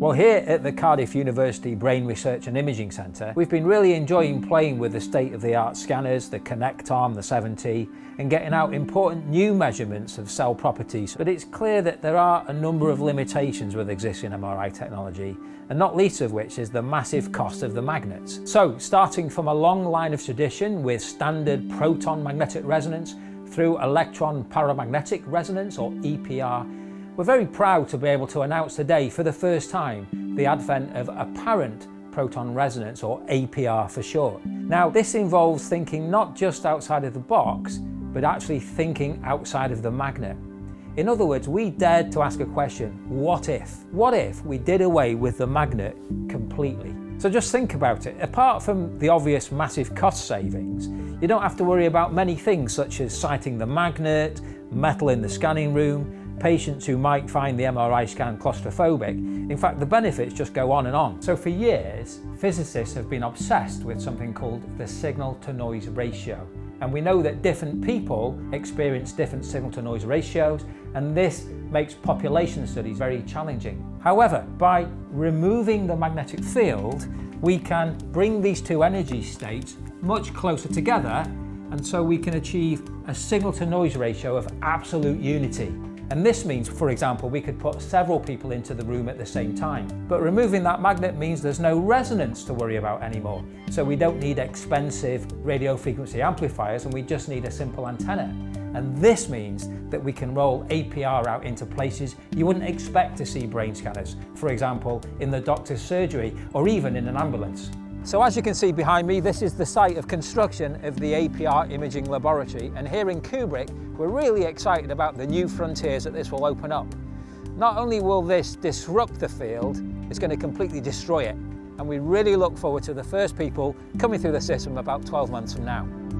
Well, here at the Cardiff University Brain Research and Imaging Centre, we've been really enjoying playing with the state-of-the-art scanners, the Connect Arm, the 7T, and getting out important new measurements of cell properties. But it's clear that there are a number of limitations with existing MRI technology, and not least of which is the massive cost of the magnets. So, starting from a long line of tradition with standard proton magnetic resonance through electron paramagnetic resonance, or EPR, we're very proud to be able to announce today for the first time the advent of apparent proton resonance, or APR for short. Now, this involves thinking not just outside of the box, but actually thinking outside of the magnet. In other words, we dared to ask a question: what if? What if we did away with the magnet completely? So just think about it. Apart from the obvious massive cost savings, you don't have to worry about many things such as sighting the magnet, metal in the scanning room, patients who might find the MRI scan claustrophobic. In fact, the benefits just go on and on. So for years, physicists have been obsessed with something called the signal-to-noise ratio. And we know that different people experience different signal-to-noise ratios, and this makes population studies very challenging. However, by removing the magnetic field, we can bring these two energy states much closer together, and so we can achieve a signal-to-noise ratio of absolute unity. And this means, for example, we could put several people into the room at the same time. But removing that magnet means there's no resonance to worry about anymore. So we don't need expensive radio frequency amplifiers, and we just need a simple antenna. And this means that we can roll APR out into places you wouldn't expect to see brain scanners. For example, in the doctor's surgery, or even in an ambulance. So as you can see behind me, this is the site of construction of the APR Imaging Laboratory, and here in Cardiff, we're really excited about the new frontiers that this will open up. Not only will this disrupt the field, it's going to completely destroy it, and we really look forward to the first people coming through the system about 12 months from now.